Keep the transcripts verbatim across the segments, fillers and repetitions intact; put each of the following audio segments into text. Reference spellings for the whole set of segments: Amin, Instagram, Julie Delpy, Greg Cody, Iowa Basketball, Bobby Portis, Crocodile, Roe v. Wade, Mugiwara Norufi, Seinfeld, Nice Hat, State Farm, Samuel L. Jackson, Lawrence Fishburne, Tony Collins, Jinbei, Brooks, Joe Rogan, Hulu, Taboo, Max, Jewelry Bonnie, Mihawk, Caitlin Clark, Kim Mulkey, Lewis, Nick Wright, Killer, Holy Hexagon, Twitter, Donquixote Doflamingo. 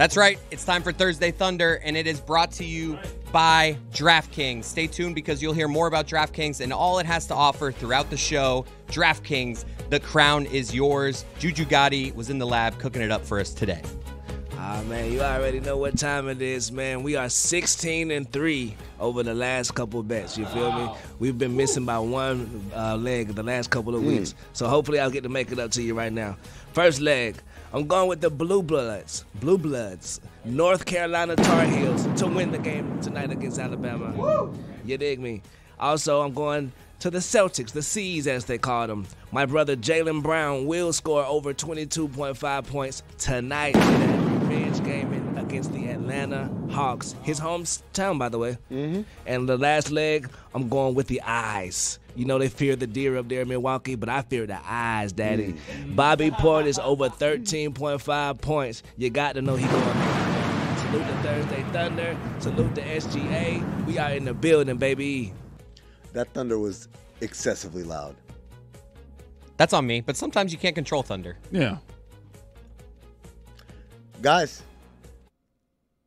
That's right. It's time for Thursday Thunder, and it is brought to you by DraftKings. Stay tuned because you'll hear more about DraftKings and all it has to offer throughout the show. DraftKings, the crown is yours. Juju Gotti was in the lab cooking it up for us today. Ah, man, you already know what time it is, man. We are sixteen and three over the last couple of bets. You feel wow. me? We've been missing by one uh, leg the last couple of mm. weeks. So hopefully I'll get to make it up to you right now. First leg, I'm going with the Blue Bloods. Blue Bloods. North Carolina Tar Heels to win the game tonight against Alabama. Woo. You dig me? Also, I'm going to the Celtics, the C's as they call them. My brother Jaylen Brown will score over twenty-two point five points tonight in that revenge game against the Atlanta Hawks. His hometown, by the way. Mm-hmm. And the last leg, I'm going with the eyes. You know, they fear the deer up there in Milwaukee, but I fear the eyes, Daddy. Mm-hmm. Bobby Portis over thirteen point five points. You got to know he's going there. Salute the Thursday Thunder. Salute the S G A. We are in the building, baby. That thunder was excessively loud. That's on me, but sometimes you can't control thunder. Yeah. Guys,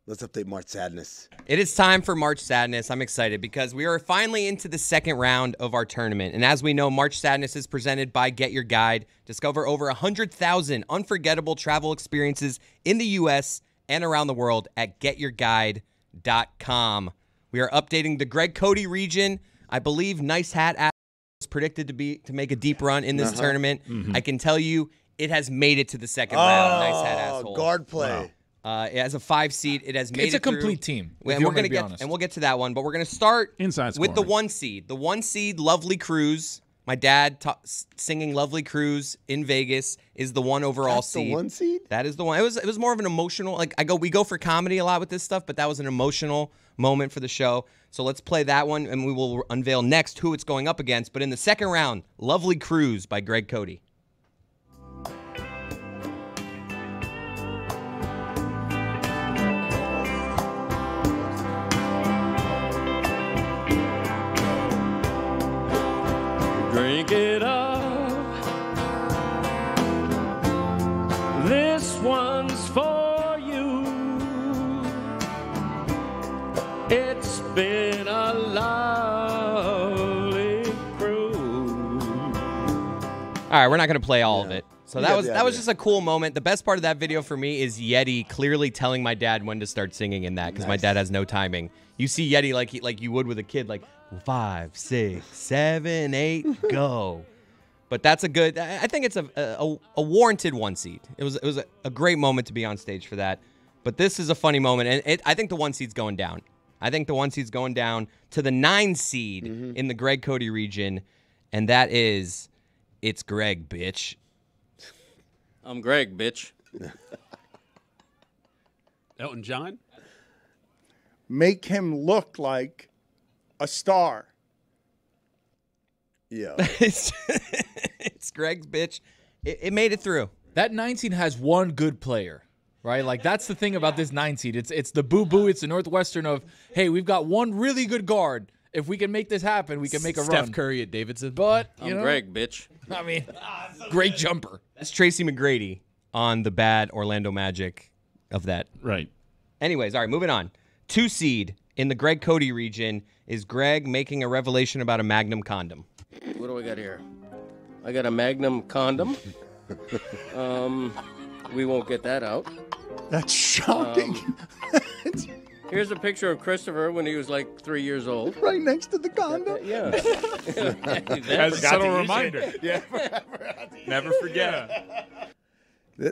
let's update March Sadness. It is time for March Sadness. I'm excited because we are finally into the second round of our tournament. And as we know, March Sadness is presented by Get Your Guide. Discover over one hundred thousand unforgettable travel experiences in the U S and around the world at Get Your Guide dot com. We are updating the Greg Cody region. I believe Nice Hat is predicted to be to make a deep run in this uh-huh. tournament. Mm-hmm. I can tell you it has made it to the second oh, round. Nice Hat asshole. Guard play. Wow. Uh, it has a five seed. It has made it's it It's a through. Complete team. And, we're gonna to get, and we'll get to that one. But we're going to start Inside with the one seed. The one seed, Lovely Cruise. My dad ta- singing Lovely Cruise in Vegas is the one overall That's seed. The one seed? That is the one. It was it was more of an emotional, like I go we go for comedy a lot with this stuff, but that was an emotional moment for the show. So let's play that one and we will unveil next who it's going up against. But in the second round, Lovely Cruise by Greg Cody. Drink it up. This one's for you. It's been a lovely cruise. All right, we're not going to play all yeah. of it. So that yeah, was yeah, that yeah. was just a cool moment. The best part of that video for me is Yeti clearly telling my dad when to start singing in that because nice. My dad has no timing. You see Yeti like he, like you would with a kid, like five, six, seven, eight, go. But that's a good. I think it's a a, a warranted one seed. It was it was a, a great moment to be on stage for that. But this is a funny moment, and it, I think the one seed's going down. I think the one seed's going down to the nine seed mm-hmm. in the Greg Cody region, and that is, it's Greg, bitch. I'm Greg, bitch. Elton John? Make him look like a star. Yeah. it's, it's Greg's bitch. It, it made it through. That nine seed has one good player, right? Like, that's the thing about this nine seed. It's, it's the boo-boo. It's the Northwestern of, hey, we've got one really good guard. If we can make this happen, we can make a Steph run. Steph Curry at Davidson. But, you I'm know, Greg, bitch. I mean, ah, so great good. Jumper. That's Tracy McGrady on the bad Orlando Magic of that. Right. Anyways, all right, moving on. Two seed in the Greg Cody region is Greg making a revelation about a Magnum condom. What do I got here? I got a Magnum condom. um, we won't get that out. That's shocking. Um, Here's a picture of Christopher when he was like three years old. Right next to the condom? Yeah. As a subtle reminder. Yeah. Never forget him.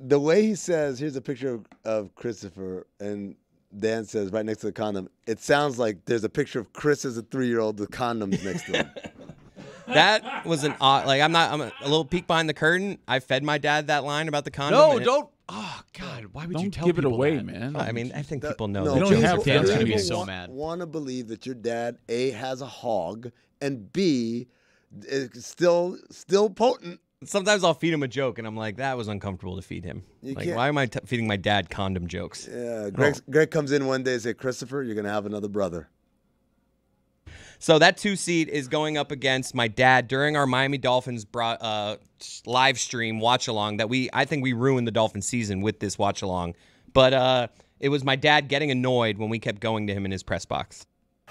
The way he says, here's a picture of, of Christopher, and Dan says, right next to the condom, it sounds like there's a picture of Chris as a three-year-old with condoms next to him. That was an odd, like, I'm not, I'm a, a little peek behind the curtain. I fed my dad that line about the condom. No, don't. It, Oh, God, why would don't you tell give people it away, that? Man? I mean, I think that, people know. No, that. You don't have Dan's going to be so mad. Want to believe that your dad, A, has a hog, and B, is still still potent. Sometimes I'll feed him a joke, and I'm like, that was uncomfortable to feed him. You like, can't. Why am I t- feeding my dad condom jokes? Yeah, Greg, Greg comes in one day and says, Christopher, you're going to have another brother. So that two seed is going up against my dad during our Miami Dolphins bro- uh, live stream watch along that we I think we ruined the Dolphins season with this watch along But uh, it was my dad getting annoyed when we kept going to him in his press box.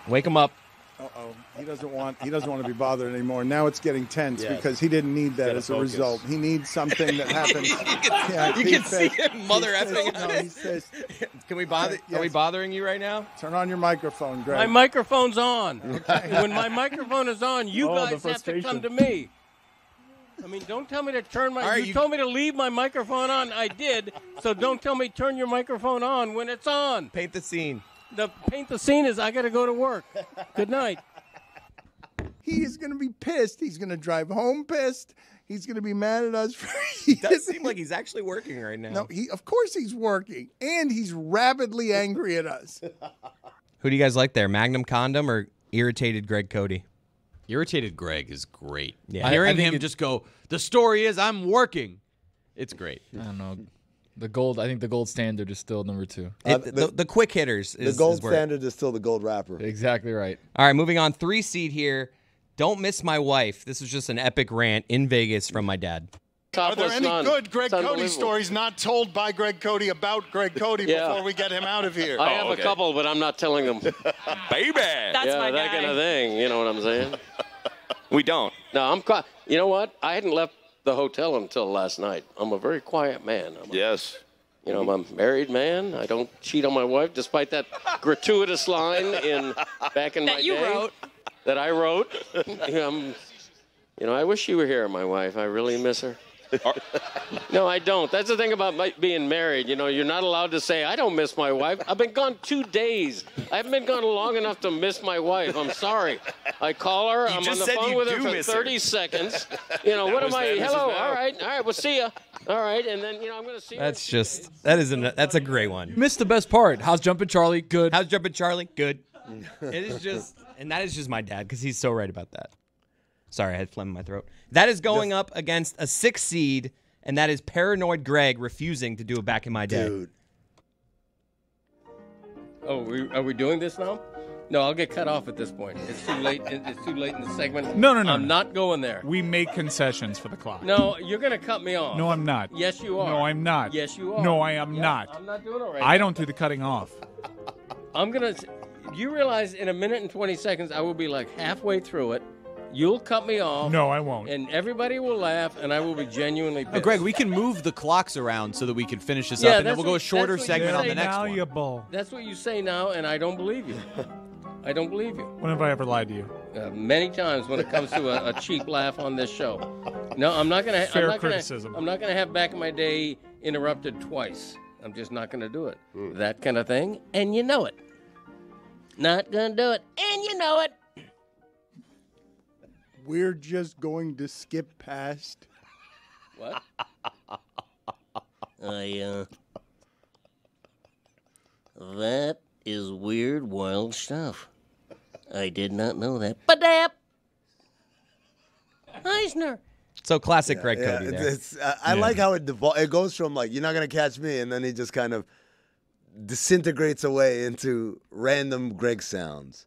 Wake him up. Uh-oh. He doesn't want he doesn't want to be bothered anymore. Now it's getting tense yes. because he didn't need that as a focus. result. He needs something that happens. you can, yeah, you can says, see him mother effing. No, he says, can we bother uh, yes. Are we bothering you right now? Turn on your microphone, Greg. My microphone's on. Okay. When my microphone is on, you oh, guys have to come to me. I mean, don't tell me to turn my right, you, you told me to leave my microphone on. I did. So don't tell me turn your microphone on when it's on. Paint the scene. The paint the scene is I got to go to work. Good night. He is going to be pissed. He's going to drive home pissed. He's going to be mad at us. For he does seem like he's actually working right now. No, he of course he's working, and he's rabidly angry at us. Who do you guys like there, Magnum Condom or irritated Greg Cody? Irritated Greg is great. Yeah, hearing him just go, the story is I'm working. It's great. I don't know. The gold, I think the gold standard is still number two. Uh, the, the, the quick hitters. Is, the gold is standard is still the gold wrapper. Exactly right. All right, moving on. Three seed here. Don't miss my wife. This is just an epic rant in Vegas from my dad. Are there any none. good Greg Cody stories not told by Greg Cody about Greg Cody yeah. before we get him out of here? I have oh, okay. a couple, but I'm not telling them. Baby! That's yeah, my that guy. kind of thing. You know what I'm saying? We don't. No, I'm quiet. You know what? I hadn't left the hotel until last night. I'm a very quiet man. I'm a, yes. You know, I'm a married man. I don't cheat on my wife, despite that gratuitous line in back in that my you day wrote. that I wrote. um, you know, I wish you were here, my wife. I really miss her. No, I don't. That's the thing about my being married. You know, you're not allowed to say, I don't miss my wife. I've been gone two days. I haven't been gone long enough to miss my wife. I'm sorry. I call her. You I'm on the phone with her for thirty her. seconds. You know, that what am I? Hello. All right. All right. We'll see you. All right. And then, you know, I'm going to see That's her. just, that is, an, that's a great one. You missed the best part. How's Jumpin' Charlie? Good. How's Jumpin' Charlie? Good. It is just, and that is just my dad because he's so right about that. Sorry, I had phlegm in my throat. That is going up against a six seed, and that is Paranoid Greg refusing to do it back in my day. Dude. Oh, we, are we doing this now? No, I'll get cut off at this point. It's too late. It's too late in the segment. No, no, no. I'm no. not going there. We make concessions for the clock. No, you're going to cut me off. No, I'm not. Yes, you are. No, I'm not. Yes, you are. No, I am yeah, not. I'm not doing it right I now. don't do the cutting off. I'm going to... You realize in a minute and twenty seconds, I will be like halfway through it. You'll cut me off. No, I won't. And everybody will laugh, and I will be genuinely pissed. Oh, Greg, we can move the clocks around so that we can finish this yeah, up, and then we'll what, go a shorter segment on the next valuable. one. That's what you say now, and I don't believe you. I don't believe you. When have I ever lied to you? Uh, many times when it comes to a, a cheap laugh on this show. No, I'm not going to. Fair I'm not criticism. Gonna, I'm not going to have Back in My Day interrupted twice. I'm just not going to do it. Mm. That kind of thing, and you know it. Not going to do it, and you know it. We're just going to skip past. What? I, uh, that is weird, wild stuff. I did not know that. Badap! Eisner! So classic yeah, Greg yeah, Cody it's, there. It's, uh, I yeah. like how it devolves. It goes from, like, you're not going to catch me, and then he just kind of disintegrates away into random Greg sounds.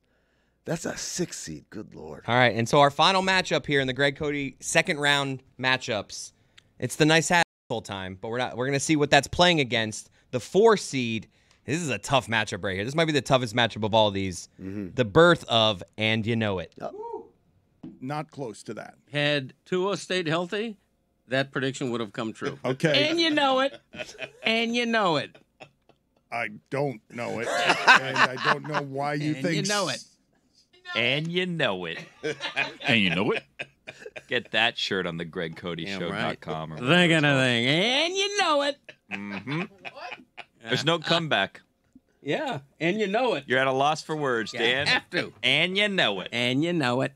That's a six seed. Good Lord. All right. And so our final matchup here in the Greg Cody second round matchups, it's the Nice Hat full time, but we're not, we're going to see what that's playing against. The four seed. This is a tough matchup right here. This might be the toughest matchup of all of these. Mm-hmm. The birth of, and you know it. Oh. Not close to that. Had Tua stayed healthy, that prediction would have come true. Okay. And you know it. And you know it. I don't know it. And I don't know why you and think you know it. And you know it. And you know it. Get that shirt on the Greg Cody Show dot com. Right. That kind of thing. And you know it. Mm-hmm. There's no comeback. Yeah. And you know it. You're at a loss for words, yeah, Dan. Have to. And you know it. And you know it.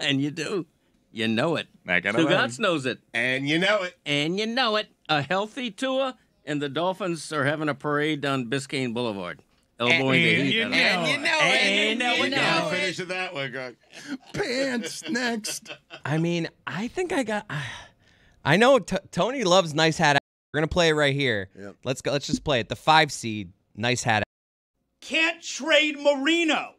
And you do. You know it. Tua knows it. And you know it. And you know it. A healthy Tua, and the Dolphins are having a parade on Biscayne Boulevard. Elbowing and, and, you know, and you know it. And you know, you know, know it. Finish it that way, Greg. Pants next. I mean, I think I got. Uh, I know t Tony loves Nice Hat. We're gonna play it right here. Yep. Let's go. Let's just play it. The five seed, Nice Hat. Can't trade Marino.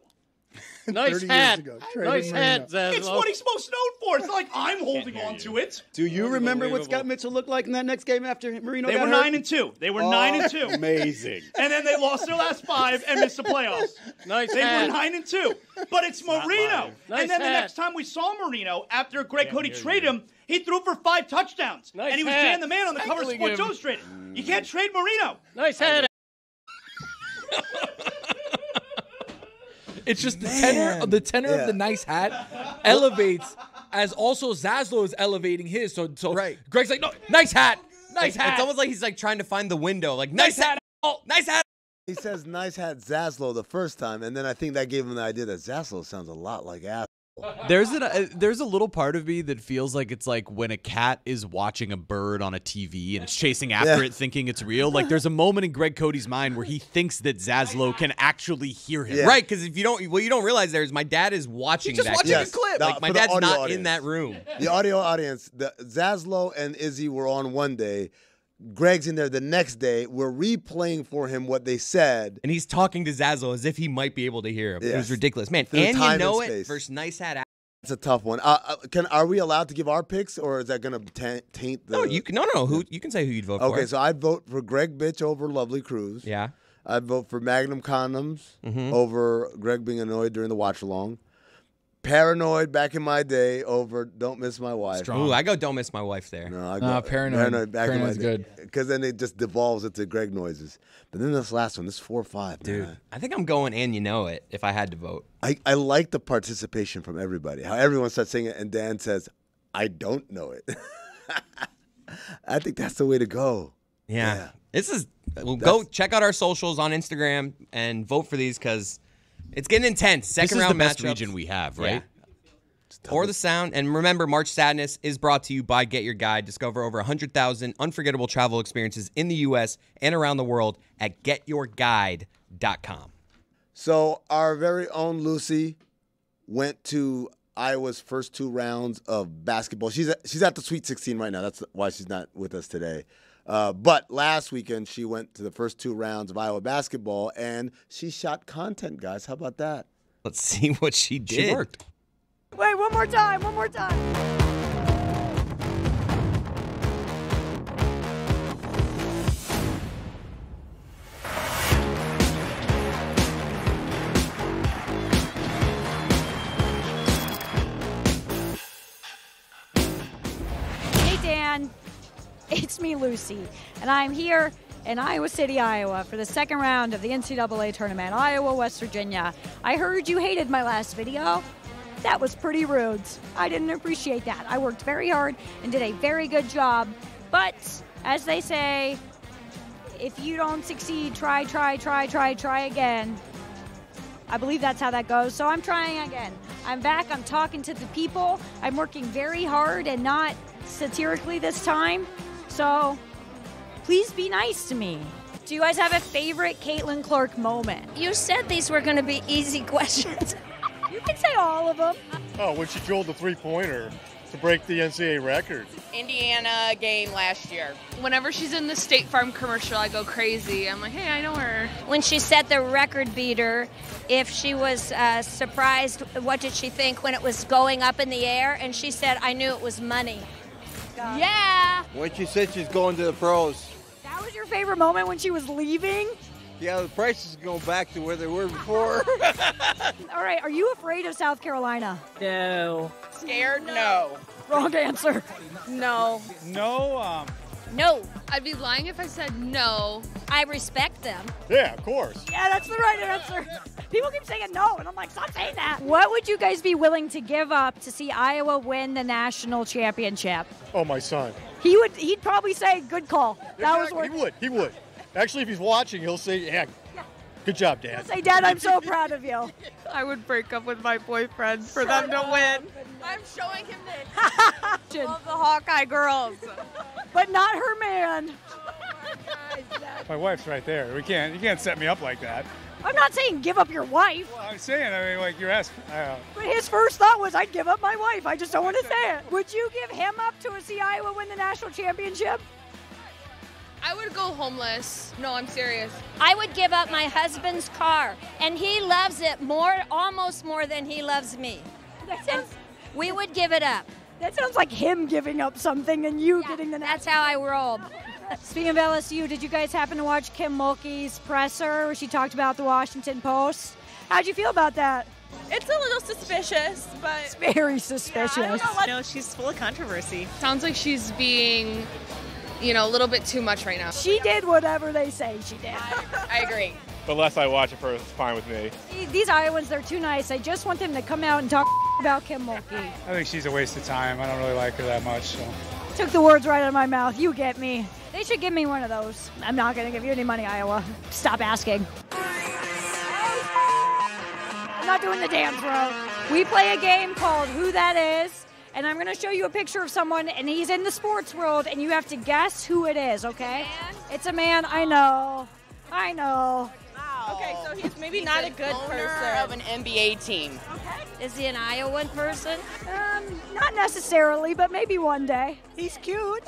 Nice hat. Ago, nice hat, Zazzle. It's what he's most known for. It's not like I'm holding on to it. Do you remember what Scott Mitchell looked like in that next game after Marino got hurt? They were nine and two. They were nine and two. Amazing. And then they lost their last five and missed the playoffs. Nice they hat. They were nine and two. But it's Marino. Nice and then hat. The next time we saw Marino, after Greg Cody traded him, he threw for five touchdowns. Nice and he was hat. Dan the man on the cover of Sports Illustrated. You can't trade Marino. Nice hat. It's just the Man. tenor, of the tenor yeah. of the nice hat elevates as also Zazzle is elevating his. So, so right. Greg's like, no, nice hat, nice it's, hat. It's almost like he's like trying to find the window. Like, nice, nice hat, oh, nice hat. He says nice hat Zazzle the first time, and then I think that gave him the idea that Zazzle sounds a lot like ass. There's an, uh, there's a little part of me that feels like it's like when a cat is watching a bird on a T V and it's chasing after yeah. it thinking it's real. Like there's a moment in Greg Cody's mind where he thinks that Zazzle can actually hear him. Yeah. Right, because if you don't, what you don't realize there is my dad is watching He's just that watching yes. a clip. No, like my dad's not audience. in that room. The audio audience, the, Zazzle and Izzy were on one day. Greg's in there the next day. We're replaying for him what they said. And he's talking to Zazzle as if he might be able to hear him. Yes. It was ridiculous. Man, Through and you know and it versus nice hat. That's a tough one. Uh, can Are we allowed to give our picks, or is that going to taint the... No, you can, no, no, no. Who, you can say who you'd vote okay, for. Okay, so I'd vote for Greg Bitch over Lovely Cruise. Yeah. I'd vote for Magnum Condoms mm-hmm. over Greg being annoyed during the watch-along. Paranoid back in my day over Don't Miss My Wife. Strong. Ooh, I go Don't Miss My Wife there. No, I go uh, Paranoid. Paranoid back Paranoid's in my day. Good. Because then it just devolves into Greg noises. But then this last one, this four or five, dude. Man. I think I'm going And You Know It if I had to vote. I, I like the participation from everybody. How everyone starts saying it and Dan says, I don't know it. I think that's the way to go. Yeah. yeah. This is well, go check out our socials on Instagram and vote for these because it's getting intense. Second round matchup. This is the best region we have, right? Yeah. Or the sound. And remember, March Sadness is brought to you by Get Your Guide. Discover over one hundred thousand unforgettable travel experiences in the U S and around the world at Get Your Guide dot com. So our very own Lucy went to Iowa's first two rounds of basketball. She's at, she's at the Sweet sixteen right now. That's why she's not with us today. Uh, but last weekend, she went to the first two rounds of Iowa basketball, and she shot content, guys. How about that? Let's see what she did. She worked. Wait, one more time, one more time. Hey, Dan. It's me, Lucy, and I'm here in Iowa City, Iowa, for the second round of the N C double A tournament, Iowa, West Virginia. I heard you hated my last video. That was pretty rude. I didn't appreciate that. I worked very hard and did a very good job, but as they say, if you don't succeed, try, try, try, try, try again. I believe that's how that goes, so I'm trying again. I'm back, I'm talking to the people, I'm working very hard and not satirically this time. So, please be nice to me. Do you guys have a favorite Caitlin Clark moment? You said these were going to be easy questions. You can say all of them. Oh, when she drilled the three-pointer to break the N C double A record. Indiana game last year. Whenever she's in the State Farm commercial, I go crazy. I'm like, hey, I know her. When she set the record beater, if she was uh, surprised, what did she think when it was going up in the air? And she said, I knew it was money. God. Yeah. When she said she's going to the pros. That was your favorite moment when she was leaving? Yeah, the prices go back to where they were before. All right, are you afraid of South Carolina? No. Scared? No. Wrong answer. No. No. Um. No. I'd be lying if I said no. I respect them. Yeah, of course. Yeah, that's the right answer. People keep saying no, and I'm like, stop saying that. What would you guys be willing to give up to see Iowa win the national championship? Oh, my son. He would. He'd probably say, good call. That was worth it. He would. He would. Actually, if he's watching, he'll say, yeah, good job, Dad. He'll say, Dad, I'm so proud of you. I would break up with my boyfriend for Shut them to up. win. I'm showing him this. Love the Hawkeye girls. But not her man. My wife's right there. We can't. You can't set me up like that. I'm not saying give up your wife. Well, I'm saying, I mean, like, you're asking. Uh, but his first thought was, I'd give up my wife. I just don't want to say it. Would you give him up to see Iowa win the national championship? I would go homeless. No, I'm serious. I would give up my husband's car, and he loves it more, almost more than he loves me. That sounds, we would give it up. That sounds like him giving up something and you yeah, getting the next. That's how I rolled. Speaking of L S U, did you guys happen to watch Kim Mulkey's presser where she talked about the Washington Post? How'd you feel about that? It's a little suspicious, but... It's very suspicious. Yeah, I don't know what... No, she's full of controversy. Sounds like she's being, you know, a little bit too much right now. She did whatever they say she did. I, I agree. The less I watch it, first, it's fine with me. These Iowans, they're too nice. I just want them to come out and talk about Kim Mulkey. I think she's a waste of time. I don't really like her that much. So. Took the words right out of my mouth. You get me. They should give me one of those. I'm not going to give you any money, Iowa. Stop asking. I'm not doing the dance, bro. We play a game called Who That Is, and I'm going to show you a picture of someone, and he's in the sports world, and you have to guess who it is, okay? It's a man. It's a man. I know. I know. Wow. Okay, so he's maybe he's not a good person of an N B A team. Okay. Is he an Iowan person? Um, not necessarily, but maybe one day. He's cute.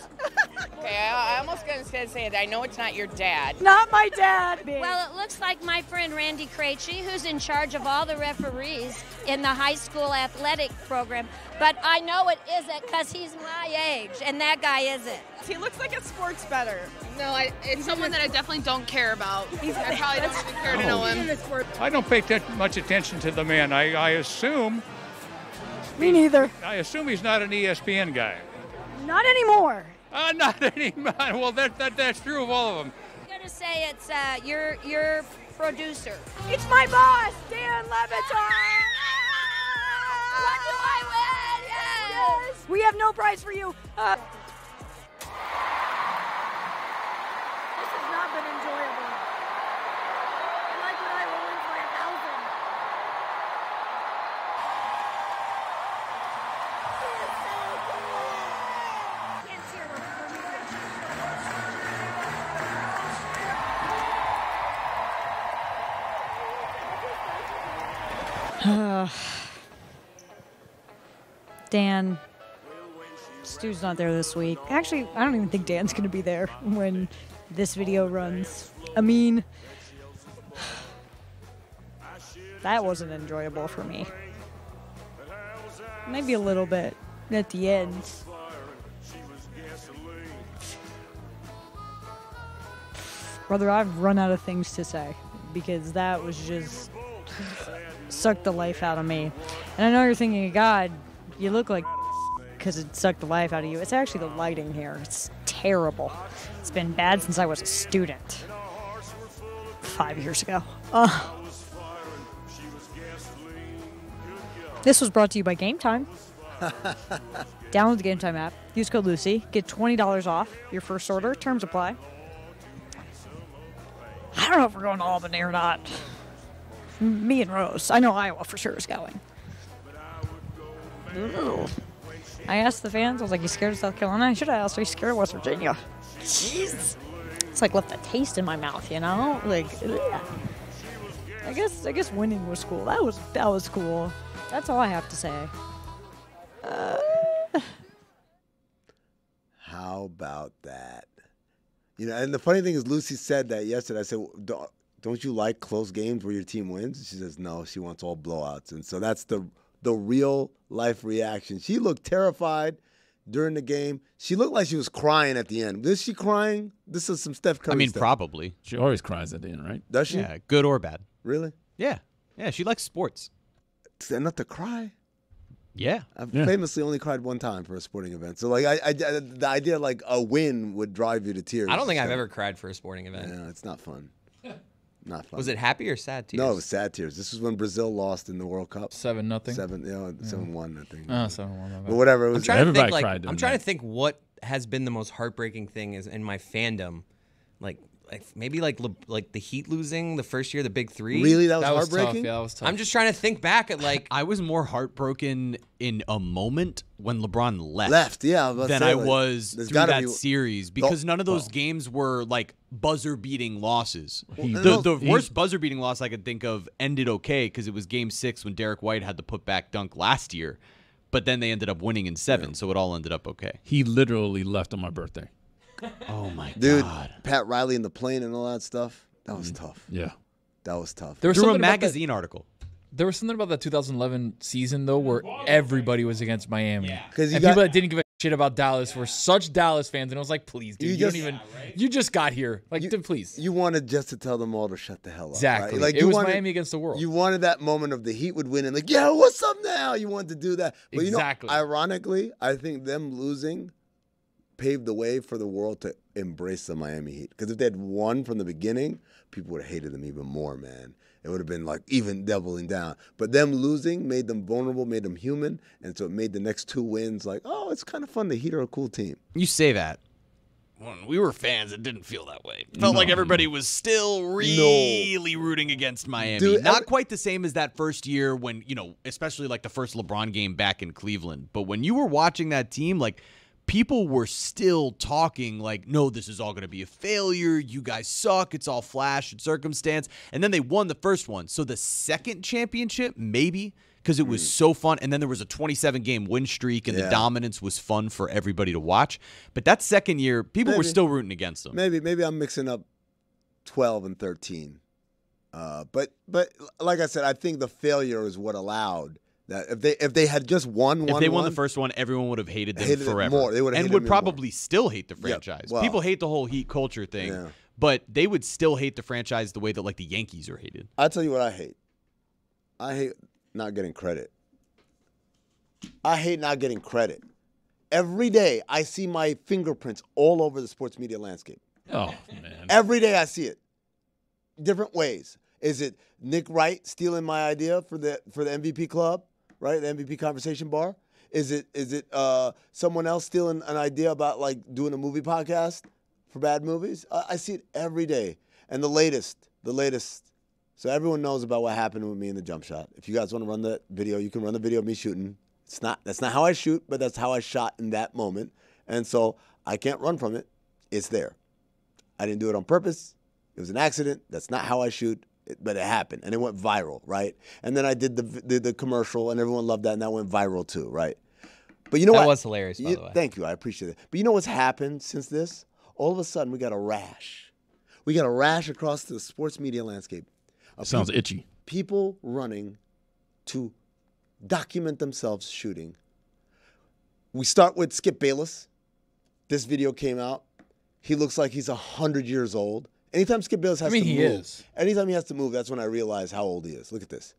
Okay, I, I almost going to say that I know it's not your dad. Not my dad. Well, it looks like my friend Randy Krejci, who's in charge of all the referees in the high school athletic program. But I know it isn't because he's my age, and that guy isn't. He looks like a sports better. No, I, it's he's someone that I definitely don't care about. He's, I probably don't even care to know him. I don't pay that much attention to the man. I, I assume. Me neither. I assume he's not an E S P N guy. Not anymore. Uh, not anymore. Well, that, that that's true of all of them. I'm gonna say it's uh, your your producer. It's my boss, Dan Levitar. What do I win? Yes. Yes. We have no prize for you. Uh, this has not been enjoyable. I like what I will win for a thousand. This is so cool. I can't see her. Dan, Stu's not there this week. Actually, I don't even think Dan's going to be there when this video runs. I mean, that wasn't enjoyable for me. Maybe a little bit at the end. Brother, I've run out of things to say because that was just sucked the life out of me. And I know you're thinking, God, you look like because it sucked the life out of you. It's actually the lighting here. It's terrible. It's been bad since I was a student five years ago. Uh, this was brought to you by Game Time. Download the Game Time app. Use code Lucy. Get twenty dollars off your first order. Terms apply. I don't know if we're going to Albany or not. Me and Rose. I know Iowa for sure is going. Ooh. I asked the fans, I was like, you scared of South Carolina? I should have asked, are you scared of West Virginia? Jeez. It's like left a taste in my mouth, you know? Like, yeah. I guess I guess winning was cool. That was, that was cool. That's all I have to say. Uh. How about that? You know, and the funny thing is Lucy said that yesterday. I said, don't you like close games where your team wins? She says, no, she wants all blowouts. And so that's the... the real-life reaction. She looked terrified during the game. She looked like she was crying at the end. Is she crying? This is some Steph Curry I mean, stuff. Probably. She always cries at the end, right? Does she? Yeah, good or bad. Really? Yeah. Yeah, she likes sports. It's enough to cry? Yeah. I've yeah. famously only cried one time for a sporting event. So, like, I, I, the idea, like, a win would drive you to tears. I don't think so. I've ever cried for a sporting event. Yeah, it's not fun. Not fun. Was it happy or sad tears? No, it was sad tears. This was when Brazil lost in the World Cup. Seven nothing. Seven, you know, yeah. seven one, I think. Oh, seven one. But whatever. It was. I'm trying, everybody to, think, like, cried, I'm trying to think what has been the most heartbreaking thing is in my fandom, like, like maybe like Le like the Heat losing the first year, the Big Three. Really, that was that heartbreaking. Was tough. Yeah, that was tough. I'm just trying to think back at like I was more heartbroken in a moment when LeBron left. Left, yeah. I was than say, I like, was through that be... series because none of those oh. games were like buzzer-beating losses. He, the the he, worst buzzer-beating loss I could think of ended okay because it was Game Six when Derek White had the put-back dunk last year, but then they ended up winning in seven, yeah. so it all ended up okay. He literally left on my birthday. Oh my Dude, god. Dude, Pat Riley in the plane and all that stuff. That was mm-hmm. tough. Yeah. That was tough. There was Through a magazine article. There was something about that two thousand eleven season, though, where everybody was against Miami. Yeah. And got, people that didn't give a shit about Dallas yeah. were such Dallas fans. And I was like, please, dude, you, you just, don't even yeah, – right? you just got here. Like, you, dude, please. You wanted just to tell them all to shut the hell up. Exactly. Right? Like, it was wanted, Miami against the world. You wanted that moment of the Heat would win and like, yeah, what's up now? You wanted to do that. But exactly. You know, ironically, I think them losing paved the way for the world to embrace the Miami Heat. Because if they had won from the beginning, people would have hated them even more, man. It would have been like even doubling down. But them losing made them vulnerable, made them human, and so it made the next two wins like, oh, it's kind of fun. The Heat are a cool team. You say that. When we were fans, it didn't feel that way. It felt no. like everybody was still really no. rooting against Miami. Dude, Not every- quite the same as that first year when, you know, especially like the first LeBron game back in Cleveland. But when you were watching that team, like, people were still talking like, no, this is all going to be a failure. You guys suck. It's all flash and circumstance. And then they won the first one. So the second championship, maybe, because it was mm. so fun. And then there was a twenty-seven game win streak, and yeah. the dominance was fun for everybody to watch. But that second year, people maybe. were still rooting against them. Maybe maybe I'm mixing up twelve and thirteen. Uh, but but like I said, I think the failure is what allowed. That if they if they had just won one, if they won one, the first one, everyone would have hated them hated forever. More. They would have and hated would probably more. still hate the franchise. Yeah, well, people hate the whole Heat culture thing, yeah. but they would still hate the franchise the way that like the Yankees are hated. I'll tell you what I hate. I hate not getting credit. I hate not getting credit. Every day I see my fingerprints all over the sports media landscape. Oh man! Every day I see it, different ways. Is it Nick Wright stealing my idea for the for the M V P club? Right, the M V P conversation bar. Is it is it uh, someone else stealing an idea about like doing a movie podcast for bad movies? I, I see it every day, and the latest, the latest. So everyone knows about what happened with me in the jump shot. If you guys want to run the video, you can run the video of me shooting. It's not that's not how I shoot, but that's how I shot in that moment, and so I can't run from it. It's there. I didn't do it on purpose. It was an accident. That's not how I shoot. But it happened, and it went viral, right? And then I did the the, the commercial, and everyone loved that, and that went viral too, right? But you know that what? That was hilarious, by you, the way. Thank you. I appreciate it. But you know what's happened since this? All of a sudden, we got a rash. We got a rash across the sports media landscape. Sounds people, itchy. People running to document themselves shooting. We start with Skip Bayless. This video came out. He looks like he's one hundred years old. Anytime Skip Bayless has I mean, to move, he is. anytime he has to move, that's when I realize how old he is. Look at this.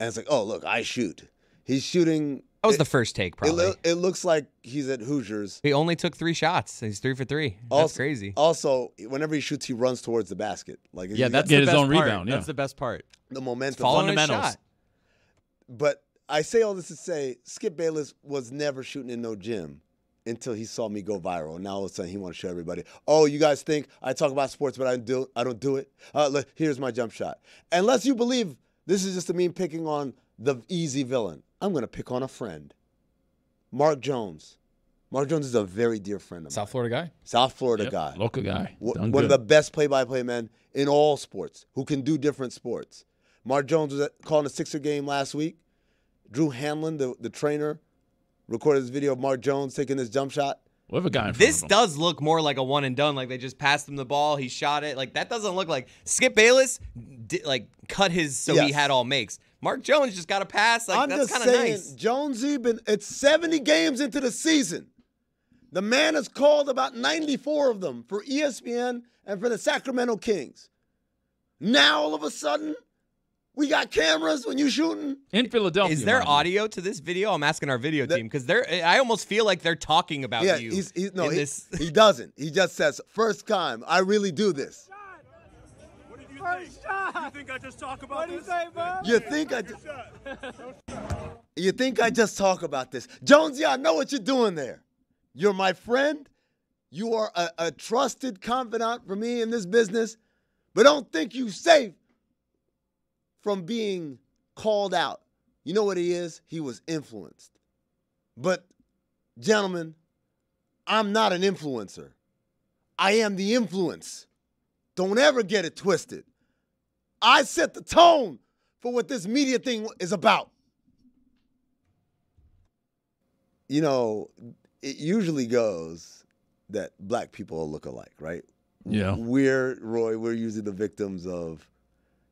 And it's like, oh, look, I shoot. He's shooting. That was it, the first take, probably. It, it looks like he's at Hoosiers. He only took three shots. He's three for three. Also, that's crazy. Also, whenever he shoots, he runs towards the basket. Like Yeah, that's get the his best own part. rebound. Yeah. That's the best part. The momentum. Fundamentals. But I say all this to say Skip Bayless was never shooting in no gym. Until he saw me go viral, and now all of a sudden he wants to show everybody. Oh, you guys think I talk about sports, but I don't do I don't do it. Uh, look, here's my jump shot. Unless you believe this is just a meme picking on the easy villain, I'm gonna pick on a friend, Mark Jones. Mark Jones is a very dear friend of mine. South Florida guy. South Florida yep, guy. Local guy. W- one of the best play-by-play men in all sports, who can do different sports. Mark Jones was at, calling a Sixer game last week. Drew Hanlon, the the trainer. Recorded this video of Mark Jones taking this jump shot. We have a guy in front this of him. Does look more like a one and done. Like they just passed him the ball, he shot it. Like that doesn't look like Skip Bayless. Did, like cut his so yes. he had all makes. Mark Jones just got a pass. Like I'm that's kind of nice. Jonesy been it's seventy games into the season. The man has called about ninety-four of them for E S P N and for the Sacramento Kings. Now all of a sudden. We got cameras when you shooting in Philadelphia. Is there audio to this video? I'm asking our video the, team because they're. I almost feel like they're talking about yeah, you. He's, he's, no, in he, this. he doesn't. He just says, "First time, I really do this." What did you First think? Shot. You think I just talk about what this? What do you say, bro? You think I just? You think I just talk about this, Jonesy? I know what you're doing there. You're my friend. You are a, a trusted confidant for me in this business, but don't think you safe. From being called out. You know what he is? He was influenced. But, gentlemen, I'm not an influencer. I am the influence. Don't ever get it twisted. I set the tone for what this media thing is about. You know, it usually goes that black people look alike, right? Yeah. We're, Roy, we're usually the victims of,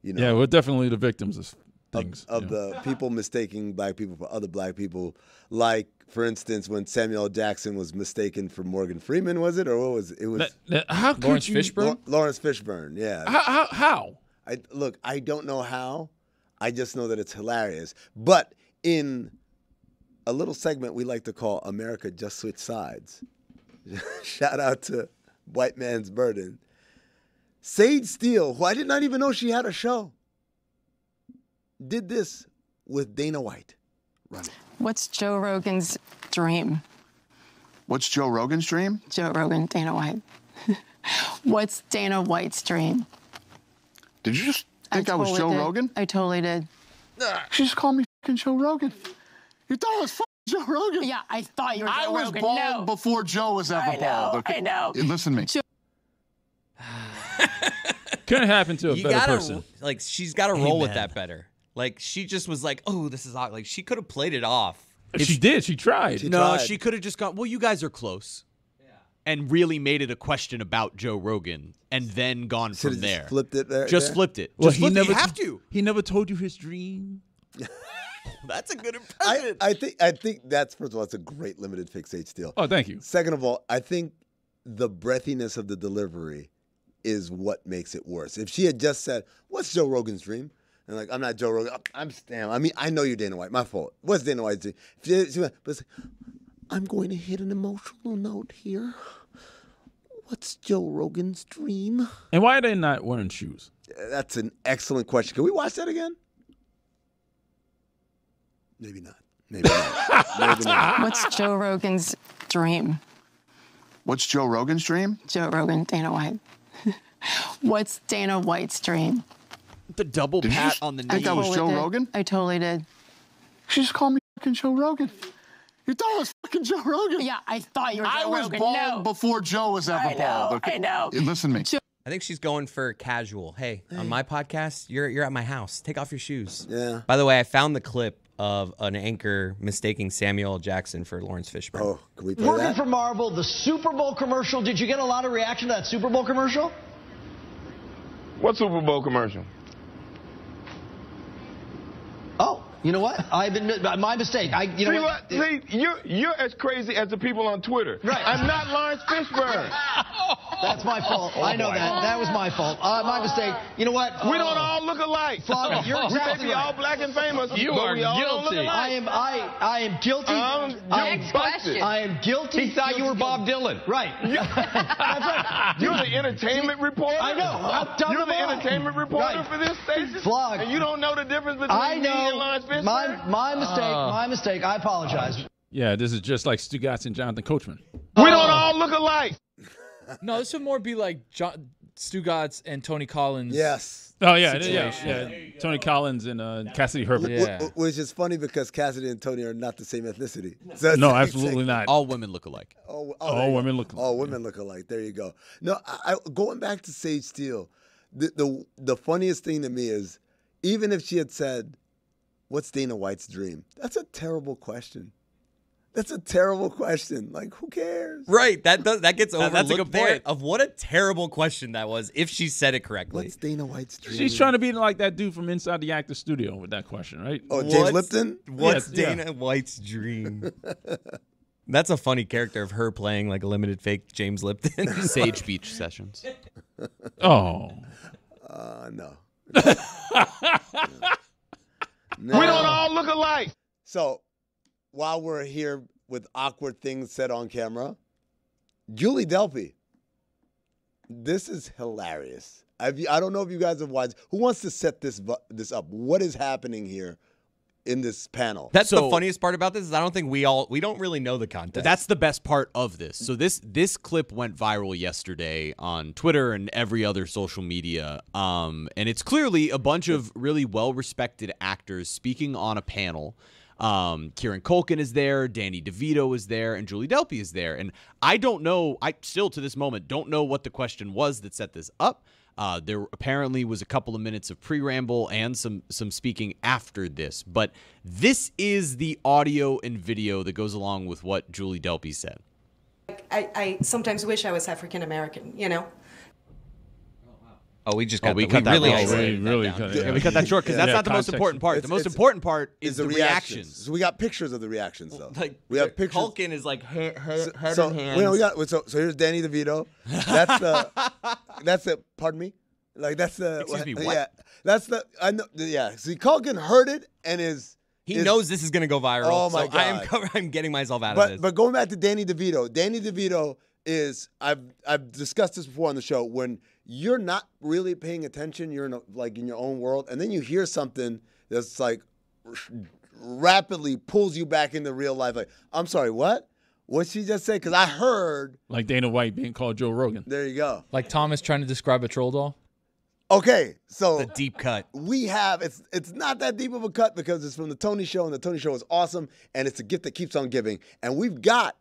you know. Yeah, we're definitely the victims of things. Of, of the people mistaking black people for other black people. Like, for instance, when Samuel L. Jackson was mistaken for Morgan Freeman, was it? Or what was it? It was that, that, how Lawrence could you, Fishburne? Lawrence Fishburne, yeah. How? how, how? I, look, I don't know how. I just know that it's hilarious. But in a little segment we like to call America Just Switch Sides. Shout out to White Man's Burden. Sage Steele, who I did not even know she had a show, did this with Dana White. Run it. What's Joe Rogan's dream? What's Joe Rogan's dream? Joe Rogan, Dana White. What's Dana White's dream? Did you just think I, I totally was Joe did. Rogan? I totally did. She just called me fucking Joe Rogan. You thought I was fucking Joe Rogan? Yeah, I thought you were Joe I Rogan. I was bald no. before Joe was ever I know, bald. Okay? I know. Listen to me. Joe- Couldn't happen to a you better gotta, person. Like, she's got to hey, roll man. with that better. Like, she just was like, oh, this is odd. Like, she could have played it off. If she, she did. She tried. She no, tried. She could have just gone, well, you guys are close. And really made it a question about Joe Rogan, and then gone so from there. Just flipped it there. Just there? flipped it. Well, just flipped he never it. You have to. He never told you his dream. That's a good impression. I, I think. I think that's first of all, it's a great limited fix, H. Steele. Oh, thank you. Second of all, I think the breathiness of the delivery is what makes it worse. If she had just said, "What's Joe Rogan's dream?" and like, "I'm not Joe Rogan. I'm Stan. I mean, I know you're Dana White. My fault. What's Dana White's dream?" She, she went, but I'm going to hit an emotional note here. What's Joe Rogan's dream? And why are they not wearing shoes? That's an excellent question. Can we watch that again? Maybe not. Maybe not. Maybe not. What's Joe Rogan's dream? What's Joe Rogan's dream? Joe Rogan, Dana White. What's Dana White's dream? The double did pat on the knee. I think that was Joe Rogan? I totally did. She just called me fucking Joe Rogan. You thought I was fucking Joe Rogan? Yeah, I thought you were Joe Rogan. I was Rogan. bald no. before Joe was ever I know, bald. Okay? I know. Listen to me. I think she's going for casual. Hey, hey, on my podcast, you're you're at my house. Take off your shoes. Yeah. By the way, I found the clip of an anchor mistaking Samuel L. Jackson for Lawrence Fishburne. Oh, can we play Working that? for Marvel, the Super Bowl commercial. Did you get a lot of reaction to that Super Bowl commercial? What Super Bowl commercial? Oh. You know what? I admit my mistake. I, you know see what? what? See, you're, you're as crazy as the people on Twitter. Right. I'm not Lawrence Fishburne. That's my fault. Oh, I know boy. that. That was my fault. Uh, my mistake. You know what? We uh, don't all look alike. Father, you're exactly we may be right. all black and famous. You but are we all guilty. Don't look alike. I am. I. I am guilty. Um, I, am busted. I am guilty. He thought guilty. you were Bob Dylan. Right. That's you're the entertainment reporter. I know. I'm done you're the I. entertainment reporter right. for this station. Vlog. And you don't know the difference between I know. me and Lawrence Fishburne. My my mistake. Uh, my mistake. I apologize. Yeah, this is just like Stugatz and Jonathan Coachman. Uh, we don't all look alike. No, this would more be like John, Stugatz and Tony Collins. Yes. Oh, yeah. yeah, yeah. yeah. Tony Collins and uh, Cassidy Herbert. Yeah. W- which is funny because Cassidy and Tony are not the same ethnicity. So no, absolutely not. All women look alike. All, oh, all women look alike. All women yeah. look alike. There you go. No, I, I, going back to Sage Steele, the, the, the funniest thing to me is even if she had said, what's Dana White's dream? That's a terrible question. That's a terrible question. Like, who cares? Right. That does, that gets overlooked. That's a good point. Of what a terrible question that was. If she said it correctly, what's Dana White's dream? She's trying to be like that dude from Inside the Actors Studio with that question, right? Oh, James what's, Lipton. What's yes, Dana yeah. White's dream? That's a funny character of her playing like a limited fake James Lipton. Sage Beach Sessions. Oh. Uh, no. no. no. We don't all look alike. So. While we're here with awkward things said on camera, Julie Delpy. This is hilarious. I've, I don't know if you guys have watched. Who wants to set this this up? What is happening here in this panel? That's so, the funniest part about this is I don't think we all we don't really know the context. That's the best part of this. So this this clip went viral yesterday on Twitter and every other social media, um, and it's clearly a bunch of really well-respected actors speaking on a panel. Um, Kieran Culkin is there, Danny DeVito is there, and Julie Delpy is there. And I don't know, I still to this moment don't know what the question was that set this up. Uh, there apparently was a couple of minutes of pre-ramble and some some speaking after this. But this is the audio and video that goes along with what Julie Delpy said. I, I sometimes wish I was African American, you know? Oh, we just got oh, we, the, cut we, really all, we really cut that short. Yeah, we cut that short because yeah. that's yeah, not the context. Most important part. It's, the most important part is, is the, the reactions. reactions. So we got pictures of the reactions, though. Well, like, we have pictures. Culkin is like her, her, so, her so, hands. You know, we got, so, so here's Danny DeVito. That's the. Uh, that's the. Pardon me. Like that's the. Excuse what, me. What? Yeah, that's the. I know. Yeah. See, Culkin heard it and is. He is, knows this is gonna go viral. Oh my so God. I am. Cover, I'm getting myself out but, of this. But going back to Danny DeVito, Danny DeVito is. I've I've discussed this before on the show when. You're not really paying attention. You're in a, like in your own world, and then you hear something that's like r rapidly pulls you back into real life. Like, I'm sorry, what? What she just said? Because I heard like Dana White being called Joe Rogan. There you go. Like Thomas trying to describe a troll doll. Okay, so the deep cut we have. It's it's not that deep of a cut because it's from the Tony Show, and the Tony Show is awesome, and it's a gift that keeps on giving. And we've got,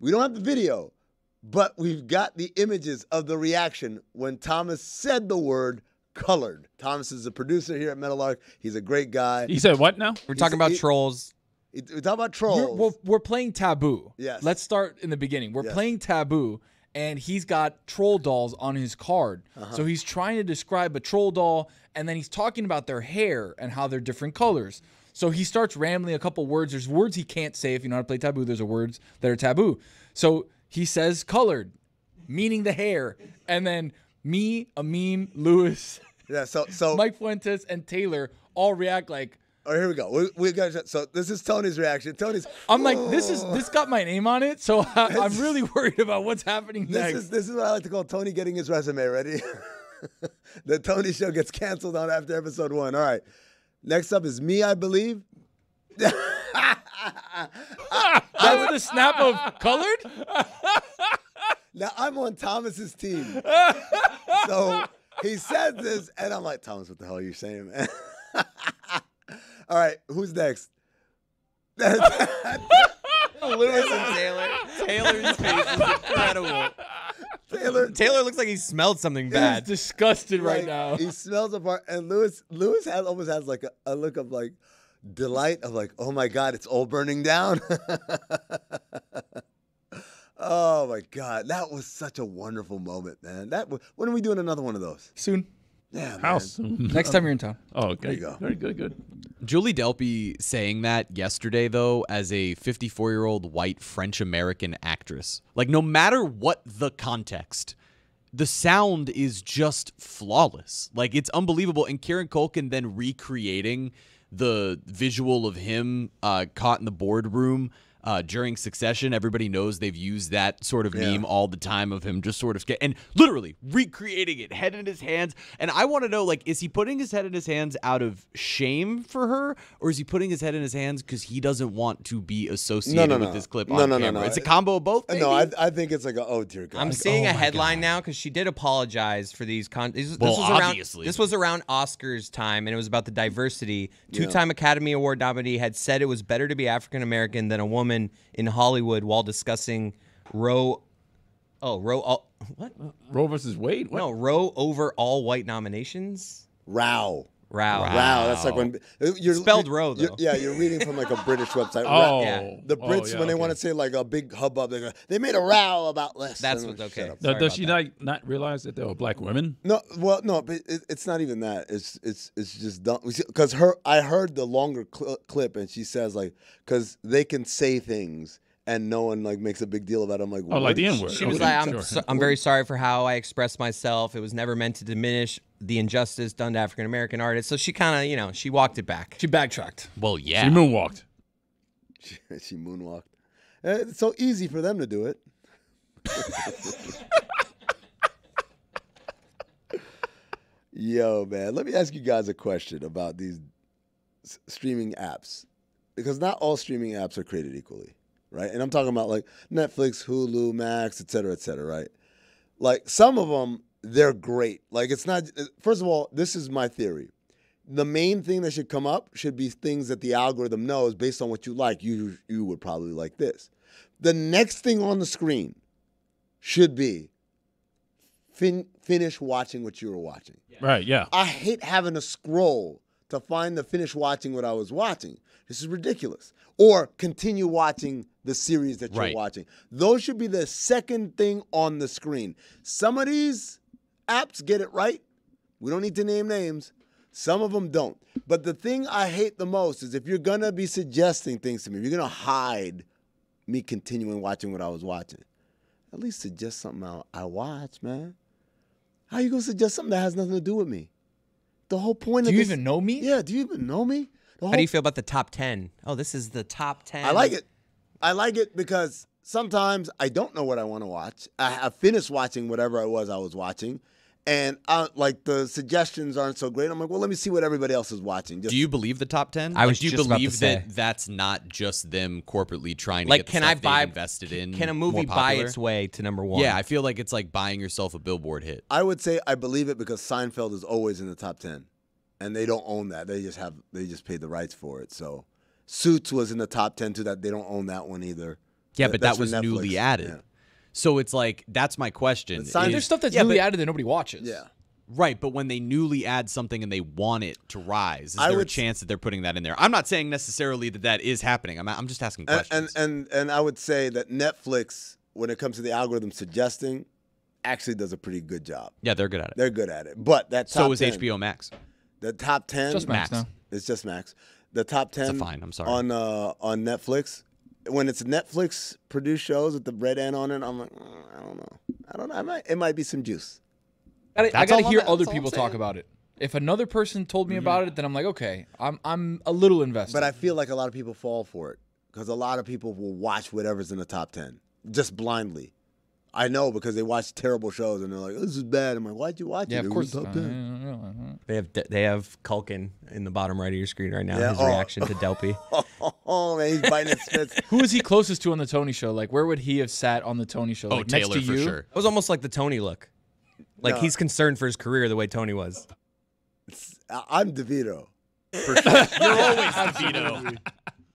we don't have the video. But we've got the images of the reaction when Thomas said the word colored. Thomas is a producer here at Metalark. He's a great guy. He said what now? We're He's, talking about he, trolls. We're talking about trolls. We're, we're, we're playing Taboo. Yes. Let's start in the beginning. We're yes. playing Taboo. And he's got troll dolls on his card. Uh-huh. So he's trying to describe a troll doll. And then he's talking about their hair and how they're different colors. So he starts rambling a couple words. There's words he can't say. If you know how to play Taboo, there's words that are taboo. So he says colored, meaning the hair. And then me, Amin, Lewis, yeah, so, so, Mike Fuentes, and Taylor all react like, oh, here we go. We, we got, so this is Tony's reaction. Tony's. I'm like, oh. this is this got my name on it, so I, I'm really worried about what's happening this next. Is, this is what I like to call Tony getting his resume ready. The Tony Show gets canceled on after episode one. All right. Next up is me, I believe. That was the snap of colored? Now, I'm on Thomas's team. So he says this, and I'm like, Thomas, what the hell are you saying, man? All right, who's next? Lewis and Taylor. Taylor's face is incredible. Taylor, Taylor looks like he smelled something bad. He's disgusted right like, now. He smells a part, and Lewis, Lewis has, almost has like a, a look of like, delight of like, oh my God, it's all burning down. Oh my God, that was such a wonderful moment, man. That was, when are we doing another one of those? Soon. Yeah, how soon? Next time you're in town. Oh, okay. There you go. Very good, good. Julie Delpy saying that yesterday, though, as a fifty-four-year-old white French-American actress. Like, no matter what the context, the sound is just flawless. Like, it's unbelievable. And Kieran Culkin then recreating the visual of him uh, caught in the boardroom uh, during Succession. Everybody knows they've used that sort of yeah. meme all the time of him just sort of and literally recreating it, head in his hands. And I want to know, like, is he putting his head in his hands out of shame for her, or is he putting his head in his hands because he doesn't want to be associated no, no, with no. this clip no, on no, camera? No, no. It's a combo of both. Maybe? No, I, I think it's like, a, oh dear God. I'm seeing oh, a headline God. now because she did apologize for these. Con this, well, this was obviously, around, this was around Oscars time, and it was about the diversity. Two-time yeah. Academy Award nominee had said it was better to be African American than a woman in Hollywood while discussing Roe, oh Roe, all, what Roe versus Wade? What? No, Roe over all white nominations. Row, row, row. That's like when you're spelled Roe though. You're, yeah, you're reading from like a British website. Oh, yeah. The Brits oh, yeah, when they okay. want to say like a big hubbub, they go, they made a row about this. That's what's okay. Now, does she not, not realize that there were black women? No, well, no, but it, it's not even that. It's it's it's just dumb because her. I heard the longer cl clip and she says like because they can say things. And no one like makes a big deal about it. I'm like, oh, like the N word. She was like, I'm, so, I'm very sorry for how I expressed myself. It was never meant to diminish the injustice done to African American artists. So she kind of, you know, she walked it back. She backtracked. Well, yeah. She moonwalked. She, she moonwalked. It's so easy for them to do it. Yo, man. Let me ask you guys a question about these streaming apps. Because not all streaming apps are created equally. Right, and I'm talking about like Netflix, Hulu, Max, et cetera, et cetera, right? Like some of them, they're great. Like it's not, first of all, this is my theory. The main thing that should come up should be things that the algorithm knows based on what you like. You, you would probably like this. The next thing on the screen should be fin finish watching what you were watching. Yeah. Right, yeah. I hate having to scroll to find the finish watching what I was watching. This is ridiculous. Or continue watching the series that you're right. watching. Those should be the second thing on the screen. Some of these apps get it right. We don't need to name names. Some of them don't. But the thing I hate the most is if you're going to be suggesting things to me, if you're going to hide me continuing watching what I was watching, at least suggest something I watch, man. How you going to suggest something that has nothing to do with me? The whole point of this. Do you even know me? Yeah, do you even know me? How do you feel about the top ten? Oh, this is the top ten. I like it. I like it because sometimes I don't know what I want to watch. I, I finished watching whatever I was I was watching, and I, like the suggestions aren't so great. I'm like, well, let me see what everybody else is watching. Just, do you believe the top ten? I was like, do you just believe about to that say. That's not just them corporately trying to like, get can the stuff I buy, invested in? Can a movie buy its way to number one? Yeah, I feel like it's like buying yourself a Billboard hit. I would say I believe it because Seinfeld is always in the top ten, and they don't own that. They just have they just paid the rights for it, so. Suits was in the top ten too. That they don't own that one either. Yeah, that, but that was Netflix. Newly added. Yeah. So it's like that's my question. Is, there's stuff that's yeah, newly but, added that nobody watches. Yeah, right. But when they newly add something and they want it to rise, is I there would, a chance that they're putting that in there? I'm not saying necessarily that that is happening. I'm I'm just asking questions. And and and I would say that Netflix, when it comes to the algorithm suggesting, actually does a pretty good job. Yeah, they're good at it. They're good at it. But that top so is ten, H B O Max. The top ten. It's just Max. Max. No. It's just Max. The top ten fine, I'm sorry. on uh, on Netflix, when it's Netflix produced shows with the red N on it, I'm like, mm, I don't know, I don't know. I might, it might be some juice. I, I gotta hear other people talk about it. If another person told me mm-hmm. about it, then I'm like, okay, I'm I'm a little invested. But I feel like a lot of people fall for it because a lot of people will watch whatever's in the top ten just blindly. I know because they watch terrible shows and they're like, this is bad. I'm like, why'd you watch yeah, it? Yeah, of course. Top ten. They have they have Culkin in the bottom right of your screen right now. Yeah, his oh. reaction to Delpy. Oh, man, he's biting his fist. Who is he closest to on the Tony Show? Like, where would he have sat on the Tony Show? Like, oh, Taylor next to for you? Sure. It was almost like the Tony look. Like no. he's concerned for his career the way Tony was. It's, I'm DeVito. For sure. You're always DeVito.